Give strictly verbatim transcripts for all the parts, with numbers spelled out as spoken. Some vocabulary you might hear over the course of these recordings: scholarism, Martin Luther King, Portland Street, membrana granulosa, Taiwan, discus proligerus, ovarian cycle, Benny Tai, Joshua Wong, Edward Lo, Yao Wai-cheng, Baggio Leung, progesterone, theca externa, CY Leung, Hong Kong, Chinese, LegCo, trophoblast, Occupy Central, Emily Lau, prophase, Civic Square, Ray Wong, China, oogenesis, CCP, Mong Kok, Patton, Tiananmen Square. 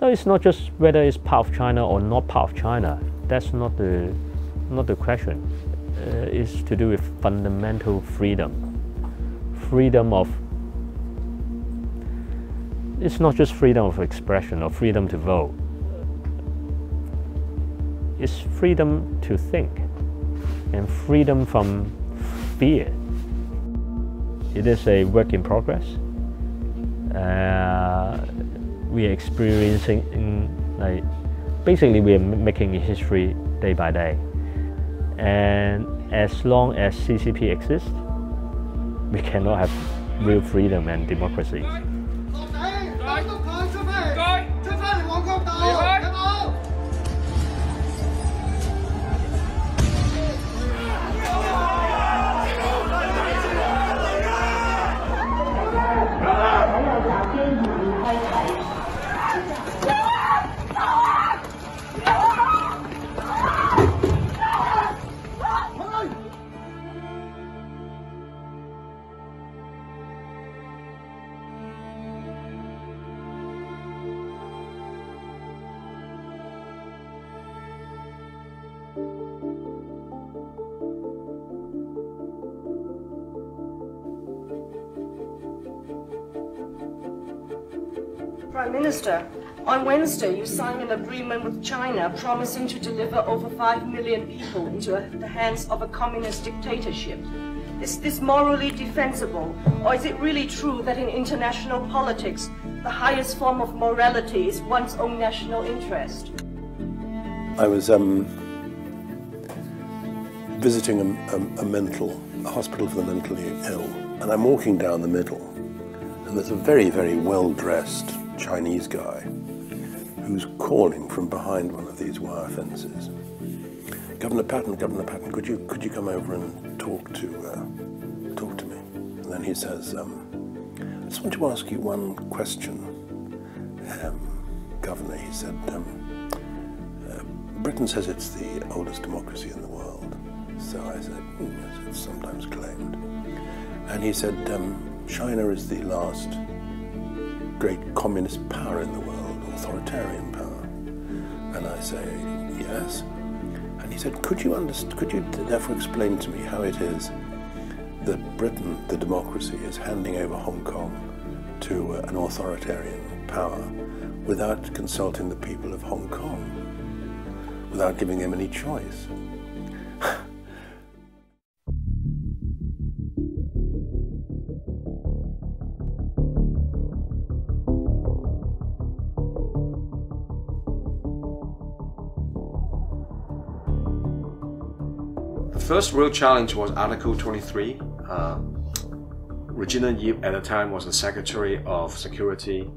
No, it's not just whether it's part of China or not part of China. That's not the, not the question. Uh, it's to do with fundamental freedom. Freedom of... It's not just freedom of expression or freedom to vote. It's freedom to think and freedom from fear. It is a work in progress. Uh, we are experiencing, in, like, basically we are making history day by day. And as long as C C P exists, we cannot have real freedom and democracy. Prime Minister, on Wednesday you signed an agreement with China promising to deliver over five million people into a, the hands of a communist dictatorship. Is this morally defensible, or is it really true that in international politics the highest form of morality is one's own national interest? I was um, visiting a, a, a mental, a hospital for the mentally ill, and I'm walking down the middle, and there's a very, very well-dressed Chinese guy who's calling from behind one of these wire fences. Governor Patton, Governor Patton, could you could you come over and talk to uh, talk to me? And then he says, um, I just want to ask you one question, um, Governor. He said, um, uh, Britain says it's the oldest democracy in the world. So I said, mm, it's sometimes claimed. And he said, um, China is the last great communist power in the world, authoritarian power. And I say, yes. And he said, could you, could you therefore explain to me how it is that Britain, the democracy, is handing over Hong Kong to uh, an authoritarian power without consulting the people of Hong Kong, without giving them any choice? The first real challenge was Article twenty-three. Uh, Regina Yip at the time was the Secretary of Security,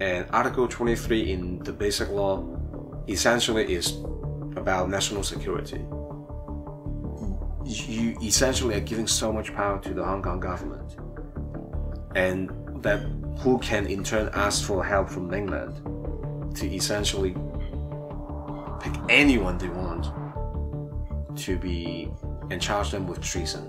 and Article twenty-three in the Basic Law essentially is about national security. You essentially are giving so much power to the Hong Kong government, and that who can in turn ask for help from mainland to essentially pick anyone they want to be and charge them with treason.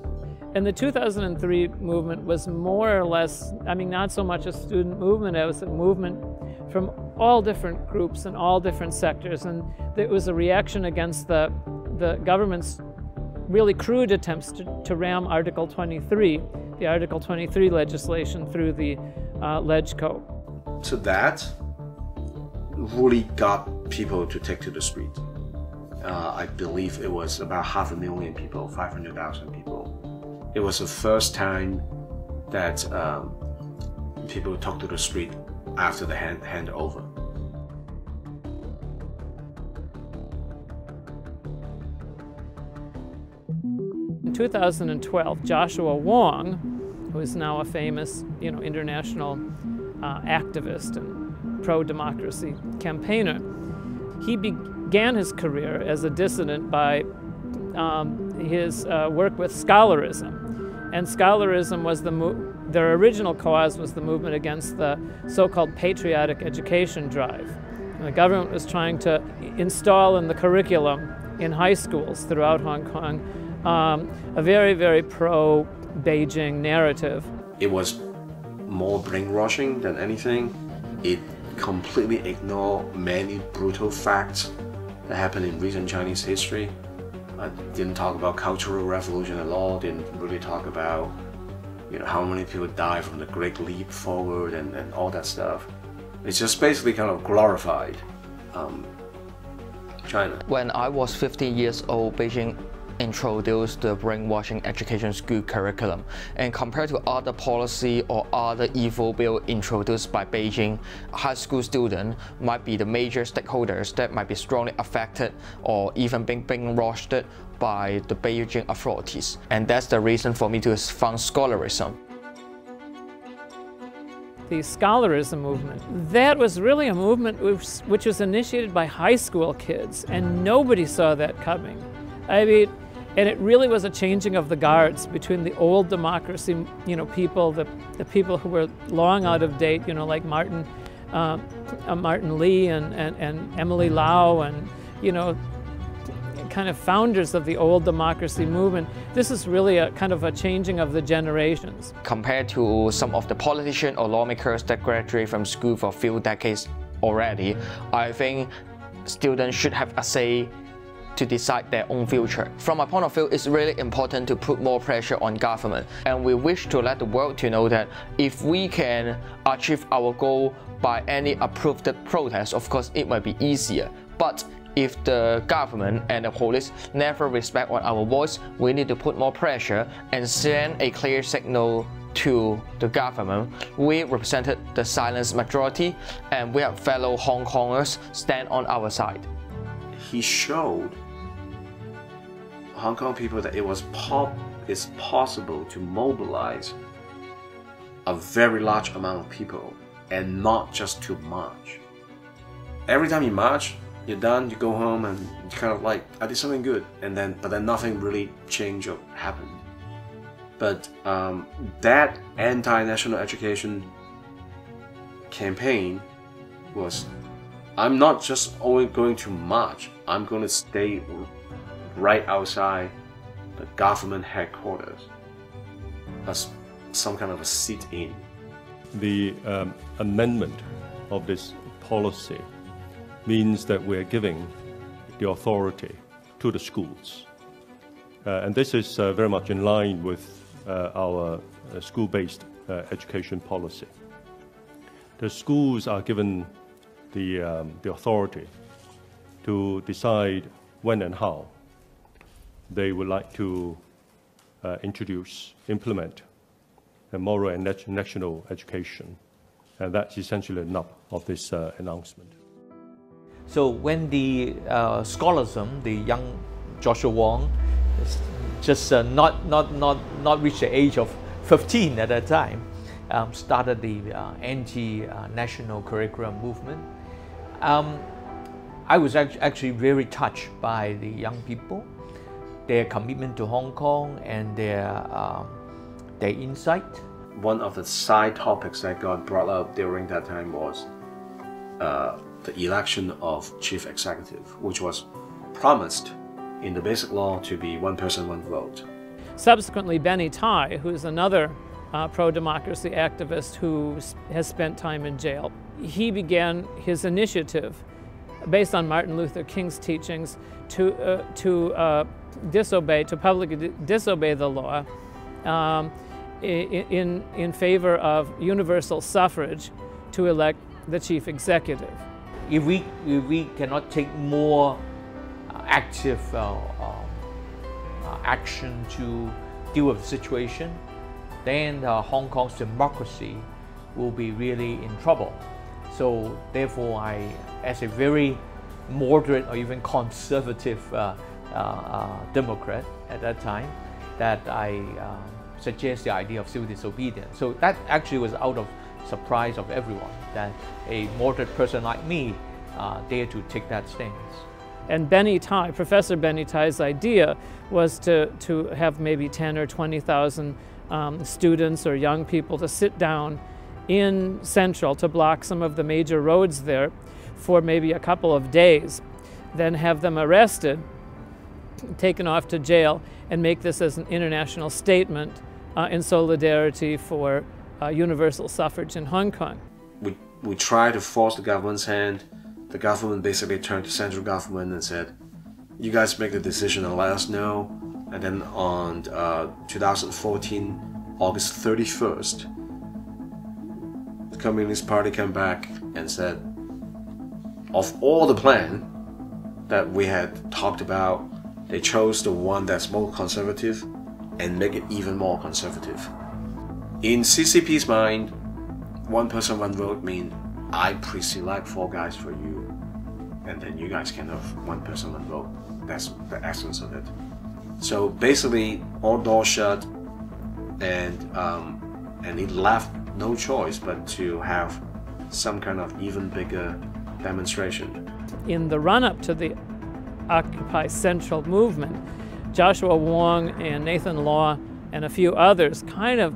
And the two thousand three movement was more or less, I mean, not so much a student movement, it was a movement from all different groups and all different sectors, and it was a reaction against the, the government's really crude attempts to, to ram Article twenty-three, the Article twenty-three legislation through the uh, LegCo. So that really got people to take to the street. Uh, I believe it was about half a million people, five hundred thousand people. It was the first time that um, people took to the street after the hand handover. In two thousand twelve, Joshua Wong, who is now a famous, you know, international uh, activist and pro-democracy campaigner, he began began his career as a dissident by um, his uh, work with scholarism. And scholarism was the, mo their original cause was the movement against the so-called patriotic education drive. And the government was trying to install in the curriculum in high schools throughout Hong Kong um, a very, very pro-Beijing narrative. It was more brainwashing than anything. It completely ignore many brutal facts that happened in recent Chinese history. I didn't talk about Cultural Revolution at all, didn't really talk about, you know, how many people died from the Great Leap Forward and, and all that stuff. It's just basically kind of glorified um, China. When I was fifteen years old, Beijing introduced the brainwashing education school curriculum, and compared to other policy or other evil bill introduced by Beijing, high school students might be the major stakeholders that might be strongly affected or even being brainwashed by the Beijing authorities. And that's the reason for me to found scholarism. The scholarism movement, that was really a movement which, which was initiated by high school kids, and nobody saw that coming. I mean, and it really was a changing of the guards between the old democracy, you know, people, the, the people who were long out of date, you know, like Martin, uh, uh, Martin Lee and, and, and Emily Lau and, you know, kind of founders of the old democracy movement. This is really a kind of a changing of the generations. Compared to some of the politicians or lawmakers that graduate from school for a few decades already, I think students should have a say to decide their own future. From my point of view, it's really important to put more pressure on government, and we wish to let the world to know that if we can achieve our goal by any approved protest, of course it might be easier, but if the government and the police never respect on our voice, we need to put more pressure and send a clear signal to the government. We represented the silent majority, and we have fellow Hong Kongers stand on our side. He showed Hong Kong people that it was po it's possible to mobilize a very large amount of people and not just to march. Every time you march, you're done, you go home and you kind of like, I did something good, and then but then nothing really changed or happened. But um, that anti-national education campaign was, I'm not just only going to march, I'm going to stay right outside the government headquarters as some kind of a sit-in. The um, amendment of this policy means that we're giving the authority to the schools. Uh, and this is uh, very much in line with uh, our uh, school-based uh, education policy. The schools are given The, um, the authority to decide when and how they would like to uh, introduce, implement a moral and nat national education. And that's essentially the nub of this uh, announcement. So when the uh, scholarism, the young Joshua Wong, just uh, not, not, not, not reached the age of fifteen at that time, um, started the uh, anti-national curriculum movement. Um, I was actually very touched by the young people, their commitment to Hong Kong and their, um, their insight. One of the side topics that got brought up during that time was uh, the election of chief executive, which was promised in the Basic Law to be one person, one vote. Subsequently, Benny Tai, who is another uh, pro-democracy activist who has spent time in jail, he began his initiative based on Martin Luther King's teachings to, uh, to uh, disobey, to publicly disobey the law um, in, in favor of universal suffrage to elect the chief executive. If we, if we cannot take more active uh, uh, action to deal with the situation, then uh, Hong Kong's democracy will be really in trouble. So therefore, I, as a very moderate or even conservative uh, uh, uh, Democrat at that time, that I uh, suggest the idea of civil disobedience. So that actually was out of surprise of everyone, that a moderate person like me uh, dared to take that stance. And Benny Tai, Professor Benny Tai's idea was to, to have maybe ten or twenty thousand um, students or young people to sit down in Central to block some of the major roads there for maybe a couple of days, then have them arrested, taken off to jail, and make this as an international statement uh, in solidarity for uh, universal suffrage in Hong Kong. We we tried to force the government's hand. The government basically turned to central government and said, you guys make the decision and let us know. And then on uh, two thousand fourteen, August thirty-first, the Communist Party came back and said, of all the plan that we had talked about, they chose the one that's more conservative and make it even more conservative. In C C P's mind, one person, one vote mean I pre-select four guys for you, and then you guys can have one person, one vote. That's the essence of it. So basically, all doors shut, and um, and it left no choice but to have some kind of even bigger demonstration. In the run-up to the Occupy Central movement, Joshua Wong and Nathan Law and a few others kind of,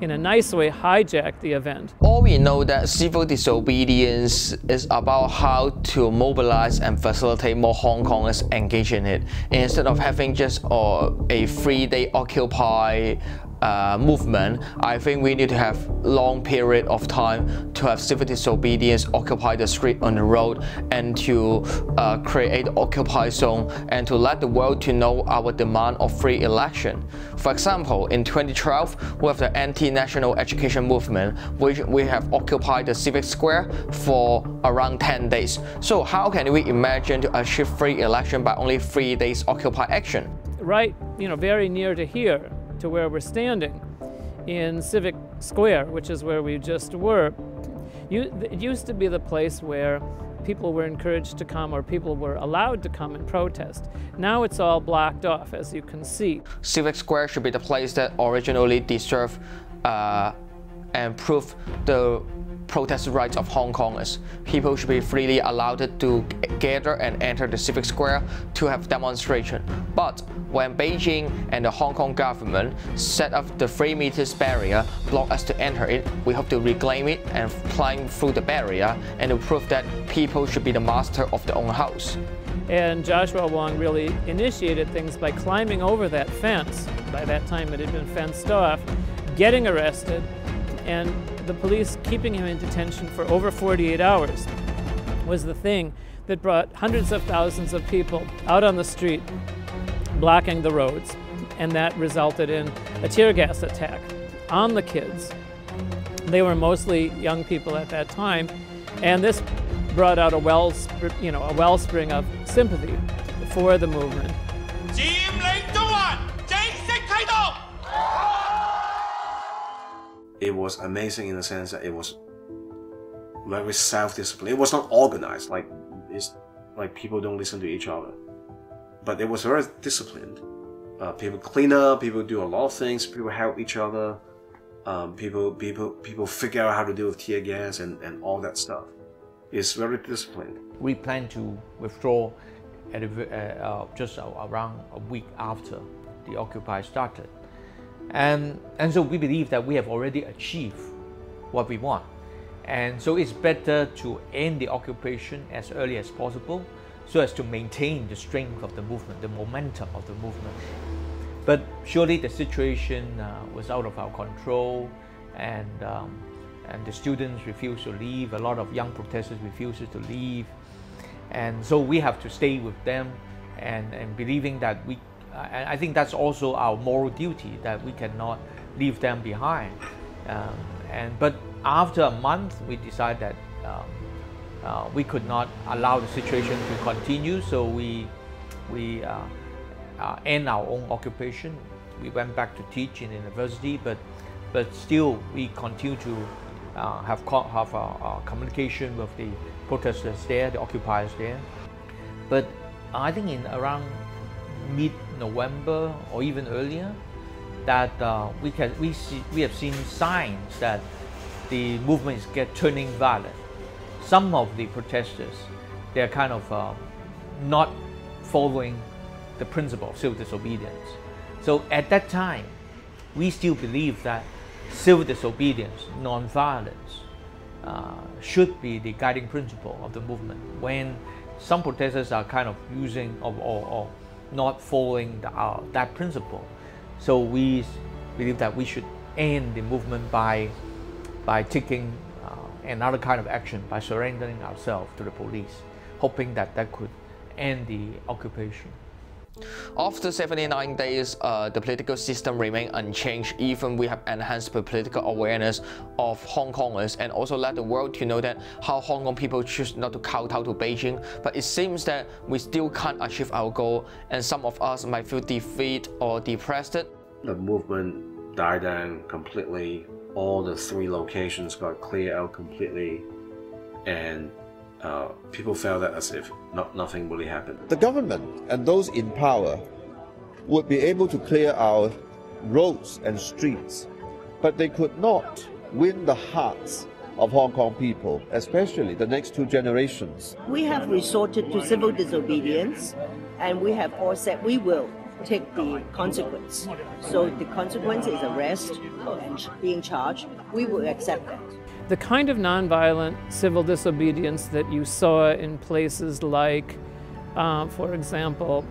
in a nice way, hijacked the event. All we know that civil disobedience is about how to mobilize and facilitate more Hong Kongers engage in it, instead of having just uh, a three-day Occupy Uh, movement. I think we need to have long period of time to have civil disobedience occupy the street on the road, and to uh, create Occupy Zone, and to let the world to know our demand of free election. For example, in twenty twelve, we have the anti-national education movement, which we have occupied the Civic Square for around ten days. So how can we imagine to achieve free election by only three days Occupy action? Right, you know, very near to here, to where we're standing in Civic Square, which is where we just were. It used to be the place where people were encouraged to come, or people were allowed to come and protest. Now it's all blocked off, as you can see. Civic Square should be the place that originally deserved uh, and proved the protest rights of Hong Kongers. People should be freely allowed to gather and enter the Civic Square to have demonstration. But when Beijing and the Hong Kong government set up the three meters barrier, block us to enter it, we hope to reclaim it and climb through the barrier, and to prove that people should be the master of their own house. And Joshua Wong really initiated things by climbing over that fence. By that time it had been fenced off, getting arrested, and the police keeping him in detention for over forty-eight hours was the thing that brought hundreds of thousands of people out on the street blocking the roads, and that resulted in a tear gas attack on the kids. They were mostly young people at that time, and this brought out a wells, you know, a wellspring of sympathy for the movement. It was amazing in the sense that it was very self-disciplined. It was not organized, like it's like people don't listen to each other, but it was very disciplined. Uh, people clean up, people do a lot of things, people help each other, um, people people people figure out how to deal with tear gas and and all that stuff. It's very disciplined. We plan to withdraw at a, uh, uh, just around a week after the Occupy started. And, and so we believe that we have already achieved what we want, and so it's better to end the occupation as early as possible so as to maintain the strength of the movement, the momentum of the movement. But surely the situation uh, was out of our control, and, um, and the students refused to leave, a lot of young protesters refused to leave, and so we have to stay with them, and, and believing that we And I think that's also our moral duty, that we cannot leave them behind. Um, and but after a month, we decided that um, uh, we could not allow the situation to continue, so we we uh, uh, end our own occupation. We went back to teach in university, but but still we continue to uh, have co have our, our communication with the protesters there, the occupiers there. But I think in around mid-November or even earlier, that uh, we can we see we have seen signs that the movement is get turning violent. Some of the protesters, they are kind of uh, not following the principle of civil disobedience. So at that time, we still believe that civil disobedience, non-violence, uh, should be the guiding principle of the movement. When some protesters are kind of using or, or, or not following the, uh, that principle, so we believe that we should end the movement by by taking uh, another kind of action by surrendering ourselves to the police, hoping that that could end the occupation. After seventy-nine days, uh, the political system remained unchanged. Even we have enhanced the political awareness of Hong Kongers and also let the world to know that how Hong Kong people choose not to kowtow to Beijing. But it seems that we still can't achieve our goal, and some of us might feel defeated or depressed. The movement died down completely. All the three locations got cleared out completely, and Uh, people felt that as if not, nothing really happened. The government and those in power would be able to clear our roads and streets, but they could not win the hearts of Hong Kong people, especially the next two generations. We have resorted to civil disobedience, and we have all said we will take the consequence. So the consequence is arrest and being charged. We will accept that. The kind of nonviolent civil disobedience that you saw in places like, uh, for example,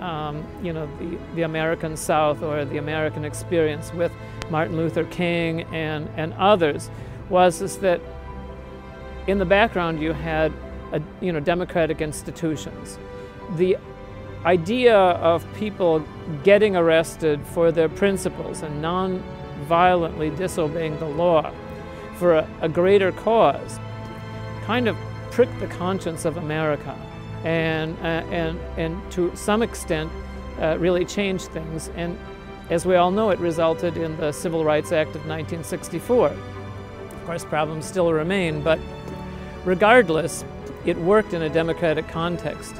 um, you know, the, the American South or the American experience with Martin Luther King and, and others, was is that in the background you had, a, you know, democratic institutions. The idea of people getting arrested for their principles and non-violently disobeying the law for a, a greater cause kind of pricked the conscience of America, and, uh, and, and to some extent uh, really changed things. And as we all know, it resulted in the Civil Rights Act of nineteen sixty-four. Of course, problems still remain, but regardless, it worked in a democratic context.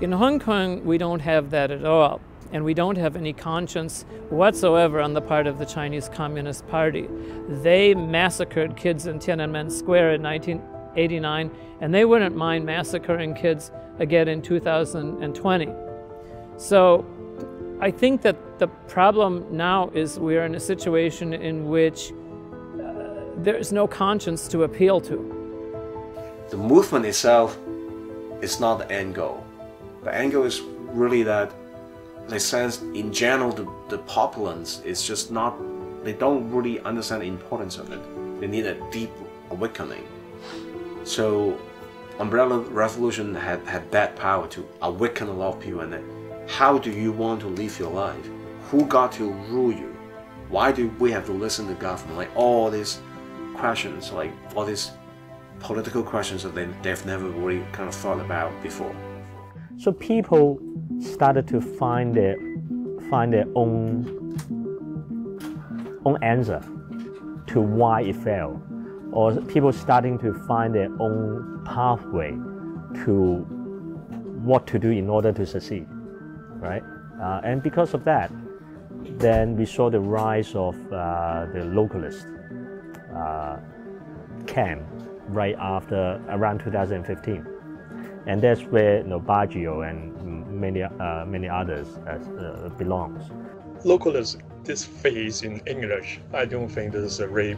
In Hong Kong, we don't have that at all, and we don't have any conscience whatsoever on the part of the Chinese Communist Party. They massacred kids in Tiananmen Square in nineteen eighty-nine, and they wouldn't mind massacring kids again in two thousand twenty. So I think that the problem now is we are in a situation in which uh, there is no conscience to appeal to. The movement itself is not the end goal. The end goal is really that they sense in general the, the populace is just not, they don't really understand the importance of it. They need a deep awakening. So Umbrella Revolution had, had that power to awaken a lot of people. And then, how do you want to live your life? Who got to rule you? Why do we have to listen to government? Like all these questions, like all these political questions that they, they've never really kind of thought about before. So people started to find their find their own own answer to why it failed, or people starting to find their own pathway to what to do in order to succeed, right? Uh, and because of that, then we saw the rise of uh, the localist uh, camp right after around two thousand fifteen. And that's where you know, Baggio and many, uh, many others uh, belongs. Localism, this phase in English, I don't think this is a very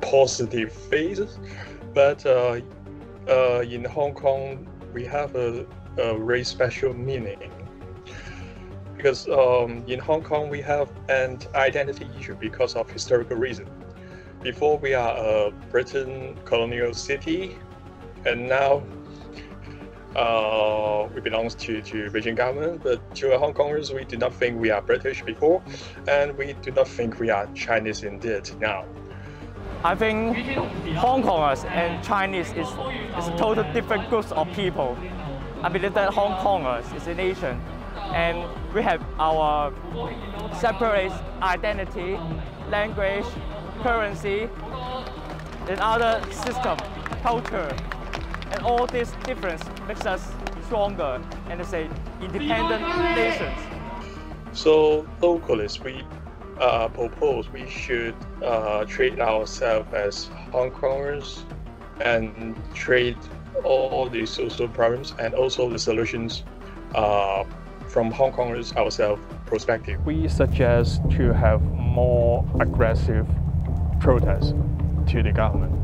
positive phase. But uh, uh, in Hong Kong, we have a, a very special meaning. Because um, in Hong Kong, we have an identity issue because of historical reason. Before, we are a Britain colonial city, and now, Uh, we belong to, to Beijing government, but to Hong Kongers, we do not think we are British before, and we do not think we are Chinese indeed now. I think Hong Kongers and Chinese is, is a totally different groups of people. I believe that Hong Kongers is a nation, and we have our separate identity, language, currency, and other system, culture. And all this difference makes us stronger and, as an independent nations. So localists, we uh, propose we should uh, treat ourselves as Hong Kongers and treat all the social problems and also the solutions uh, from Hong Kongers ourselves perspective. We suggest to have more aggressive protests to the government,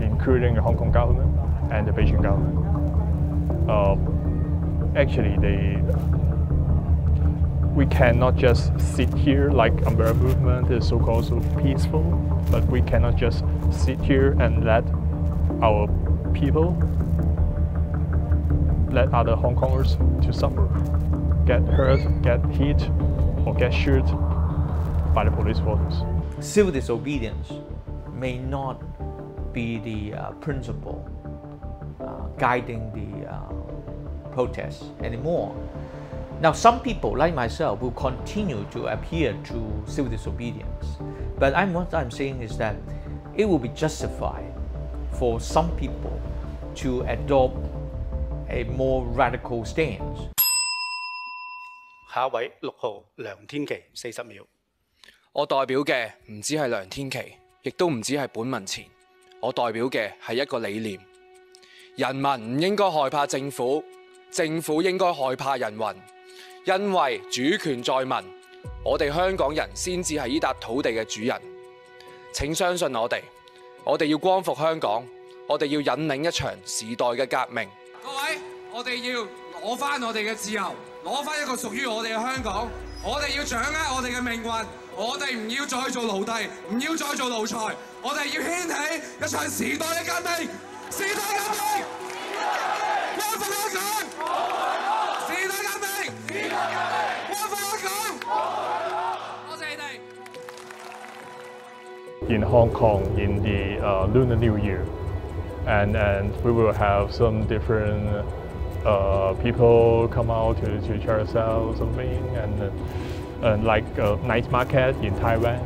including the Hong Kong government and the Beijing government. Uh, actually, they we cannot just sit here like Umbrella Movement is so-called so peaceful, but we cannot just sit here and let our people, let other Hong Kongers to suffer, get hurt, get hit, or get shot by the police forces. Civil disobedience may not be the uh, principle uh, guiding the uh, protests anymore. Now, some people like myself will continue to adhere to civil disobedience, but I'm, what I'm saying is that it will be justified for some people to adopt a more radical stance. 下一位六號梁天琦四十秒。我代表嘅唔只係梁天琦，亦都唔只係本民前。我代表嘅係一個理念：人民唔應該害怕政府，政府應該害怕人民，因為主權在民。我哋香港人先至係呢笪土地嘅主人。請相信我哋，我哋要光復香港，我哋要引領一場時代嘅革命。各位，我哋要攞返我哋嘅自由。 攞翻一個屬於我哋嘅香港，我哋要掌握我哋嘅命運，我哋唔要再做奴隸，唔要再做奴才，我哋要掀起一場時代嘅革命，時代革命，光復香港，時代革命，時代革命，光復香港，多謝你哋。In Hong Kong, in the uh, Lunar New Year, and and we will have some different. Uh, people come out to, to try to sell something, and, uh, and like a night market in Taiwan.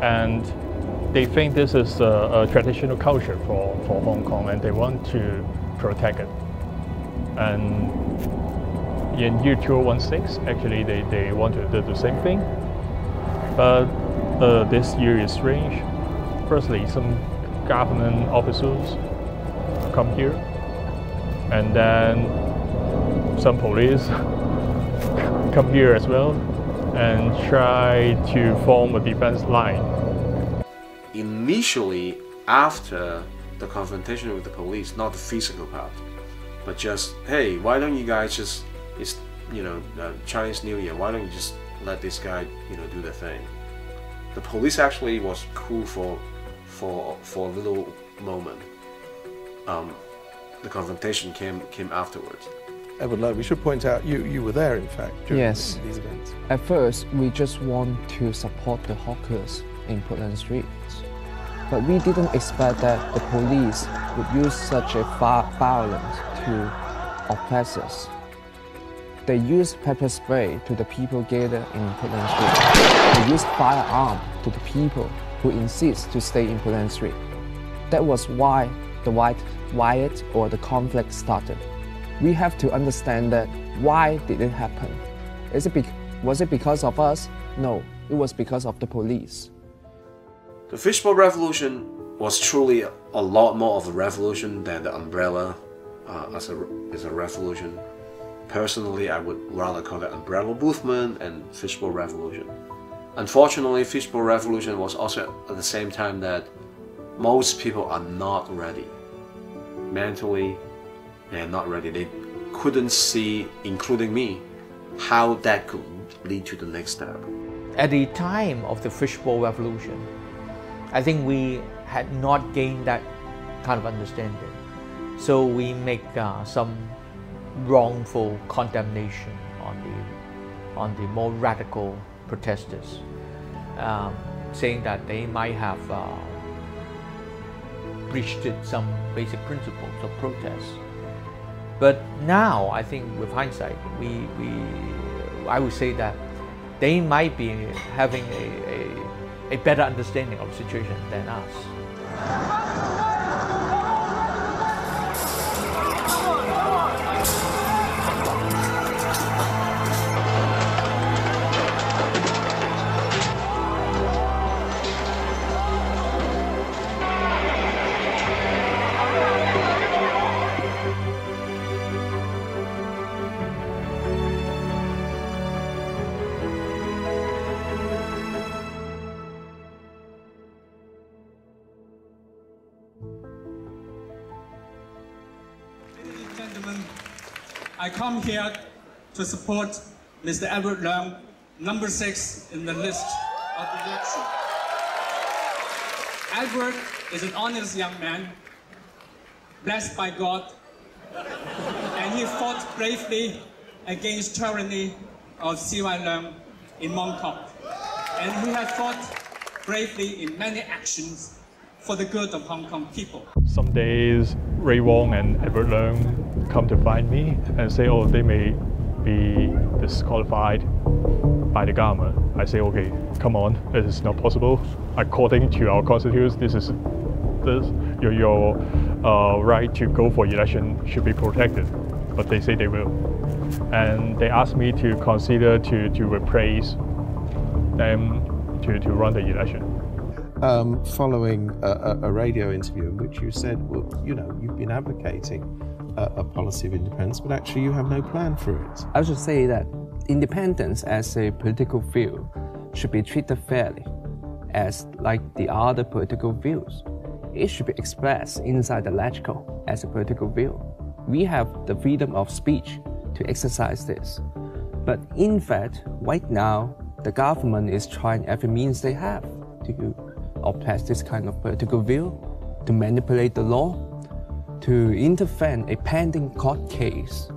And they think this is a, a traditional culture for, for Hong Kong, and they want to protect it. And in year two thousand sixteen, actually, they, they want to do the same thing. But uh, this year is strange. Firstly, some government officers come here. And then some police come here as well and try to form a defense line. Initially, after the confrontation with the police, not the physical part, but just, hey, why don't you guys just, it's, you know, uh, Chinese New Year, why don't you just let this guy, you know, do the thing? The police actually was cool for, for, for a little moment. Um, The confrontation came came afterwards. Edward Lo, we should point out you you were there, in fact. Yes. These events. At first, we just want to support the hawkers in Portland Street, but we didn't expect that the police would use such a violence to oppress us. They used pepper spray to the people gathered in Portland Street. They used firearm to the people who insist to stay in Portland Street. That was why the white riot or the conflict started. We have to understand that why did it happen? Is it be was it because of us? No, it was because of the police. The Fishbowl Revolution was truly a, a lot more of a revolution than the umbrella uh, as, a, as a revolution. Personally, I would rather call it Umbrella Movement and Fishbowl Revolution. Unfortunately, Fishbowl Revolution was also at the same time that most people are not ready. Mentally, they are not ready. They couldn't see, including me, how that could lead to the next step. At the time of the Fishbowl Revolution, I think we had not gained that kind of understanding. So we make uh, some wrongful condemnation on the, on the more radical protesters, um, saying that they might have uh, breached some basic principles of protest. But now, I think with hindsight, we, we, I would say that they might be having a, a, a better understanding of the situation than us. Ladies and gentlemen, I come here to support Mister Edward Leung, number six in the list of the election. Edward is an honest young man, blessed by God, and he fought bravely against tyranny of C Y Leung in Mong Kok. And he has fought bravely in many actions for the good of Hong Kong people. Some days, Ray Wong and Edward Leung come to find me and say, oh, they may be disqualified by the government. I say, okay, come on, this is not possible. According to our constitution, this is this, your, your uh, right to go for election should be protected. But they say they will. And they asked me to consider to, to replace them to, to run the election. Um, following a, a radio interview in which you said, well, you know, you've been advocating a, a policy of independence, but actually you have no plan for it. I should say that independence as a political view should be treated fairly, as like the other political views. It should be expressed inside the LegCo as a political view. We have the freedom of speech to exercise this. But in fact, right now, the government is trying every means they have to oppress this kind of political view, to manipulate the law, to intervene a pending court case,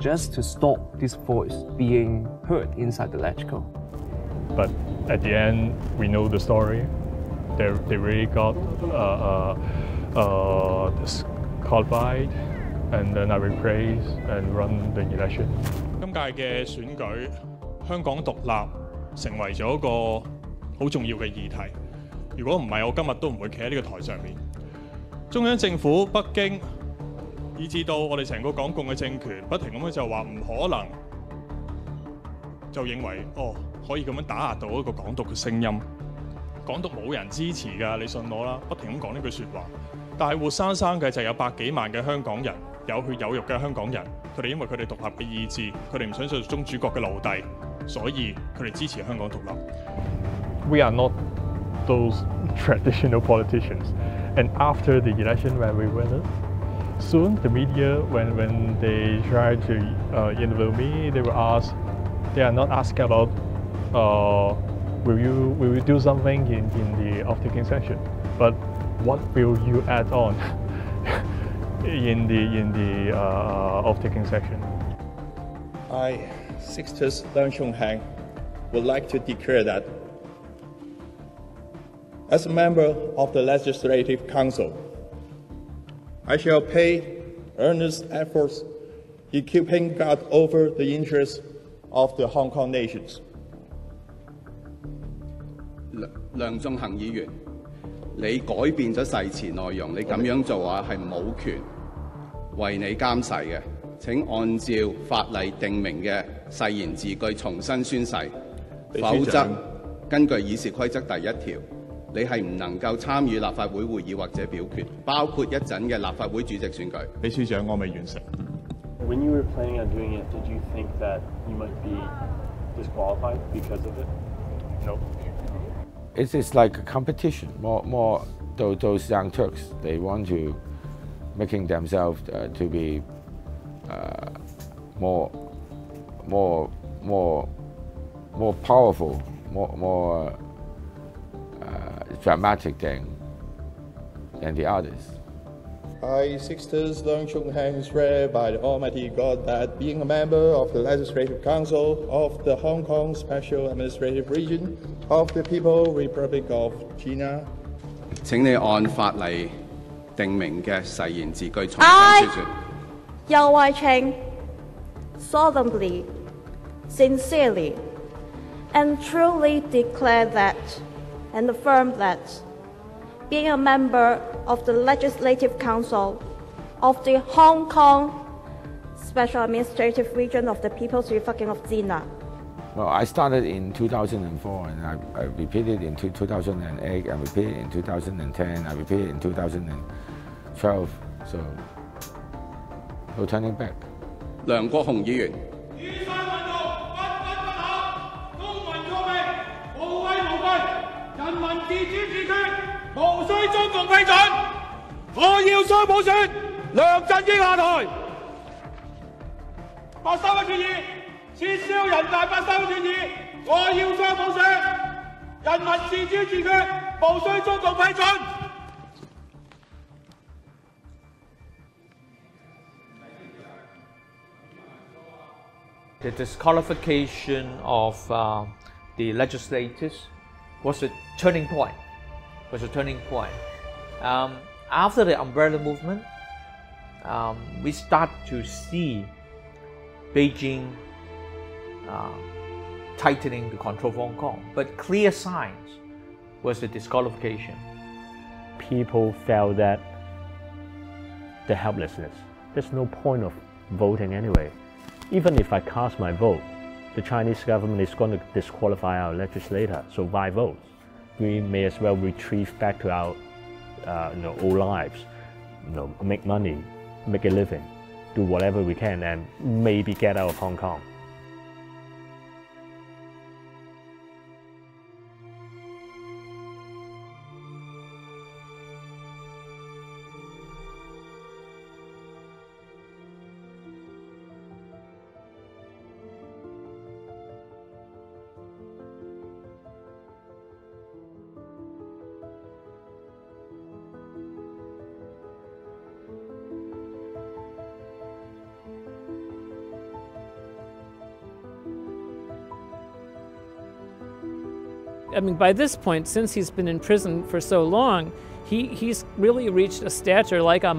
just to stop this voice being heard inside the LegCo. But at the end, we know the story. They, they really got uh, uh, uh, disqualified. And then I reprise and run the election. 今屆嘅選舉，香港獨立成為咗一個好重要嘅議題。如果唔係，我今日都唔會企喺呢個台上面。中央政府、北京，以至到我哋成個港共嘅政權，不停咁樣就話唔可能，就認為哦可以咁樣打壓到一個港獨嘅聲音。港獨冇人支持㗎，你信我啦！不停咁講呢句説話，但係活生生嘅就有百幾萬嘅香港人。 有血有肉嘅香港人，佢哋因為佢哋獨立嘅意志，佢哋唔想做宗主國嘅奴隸，所以佢哋支持香港獨立。We are not those traditional politicians. And after the election, when we win it, soon the media, when when they try to uh, interview me, they will ask. They are not asking about, uh, will you will you do something in in the off-taking session, but what will you add on? in the in the uh, off-taking section. I, Sixtus Leung Chung-hang, would like to declare that as a member of the Legislative Council, I shall pay earnest efforts in keeping guard over the interests of the Hong Kong nations. Leung Chung-hang 議員。 你改變咗誓詞內容，你咁樣做啊係冇權為你監誓嘅。請按照法例定明嘅誓言字句重新宣誓，否則根據議事規則第一條，你係唔能夠參與立法會會議或者表決，包括一陣嘅立法會主席選舉。秘書長，我未完成。When you were planning on doing it, did you think that you might be disqualified because of it? No. It's, it's like a competition. More, more those young Turks, they want to making themselves uh, to be uh, more, more, more, more powerful, more, more uh, dramatic than than the others. I, Sixtus Leung Chung-hang, swear by the Almighty God that being a member of the Legislative Council of the Hong Kong Special Administrative Region of the People Republic of China. 請你按法例定明嘅誓言字句重新宣説。Yao Wai-cheng solemnly, sincerely, and truly declare that, and affirm that, being a member of the Legislative Council of the Hong Kong Special Administrative Region of the People's Republic of China. Well, I started in two thousand four, and I, I repeated in two thousand eight, I repeated in two thousand ten, I repeated in two thousand twelve, so no turning back. 梁國雄議員。 無需中共批准，我要雙普選，梁振英下台。八三一決議撤銷人大八三決議，我要雙普選，人民自主自決，無需中共批准。The disqualification of uh, the legislators was a turning point. Was a turning point. Um, after the Umbrella Movement, um, we start to see Beijing uh, tightening the control of Hong Kong. But clear signs was the disqualification. People felt that the helplessness. There's no point of voting anyway. Even if I cast my vote, the Chinese government is going to disqualify our legislator, so why vote? We may as well retrieve back to our uh, you know, old lives, you know, make money, make a living, do whatever we can, and maybe get out of Hong Kong. I mean, by this point, since he's been in prison for so long, he, he's really reached a stature like a,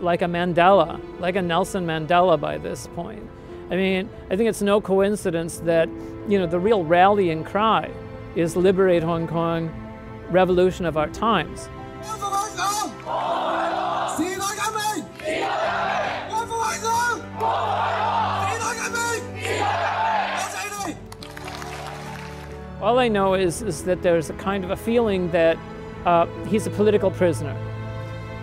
like a Mandela, like a Nelson Mandela by this point. I mean, I think it's no coincidence that, you know, the real rallying cry is liberate Hong Kong, revolution of our times. All I know is, is that there's a kind of a feeling that uh, he's a political prisoner.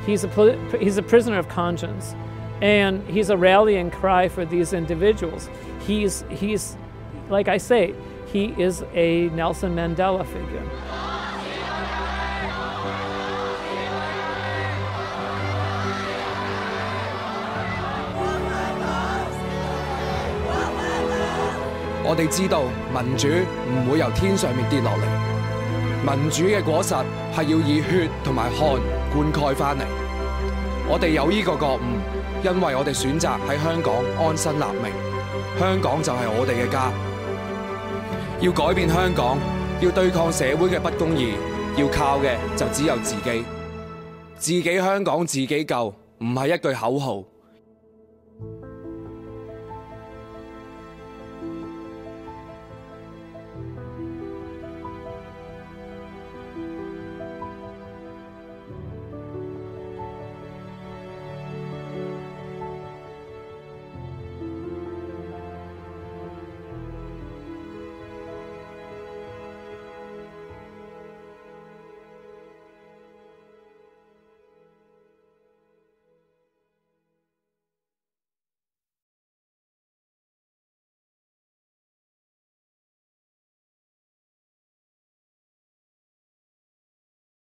He's a, poli he's a prisoner of conscience, and he's a rallying cry for these individuals. He's, he's, like I say, he is a Nelson Mandela figure. We know democracy will not fall from heaven. Democracy's fruit is to be poured with blood and sweat. We have this awakening because we have chosen to live in Hong Kong. Hong Kong is our home. To change Hong Kong, to fight society's injustice, we only rely on ourselves. Hong Kong, ourselves, not a slogan.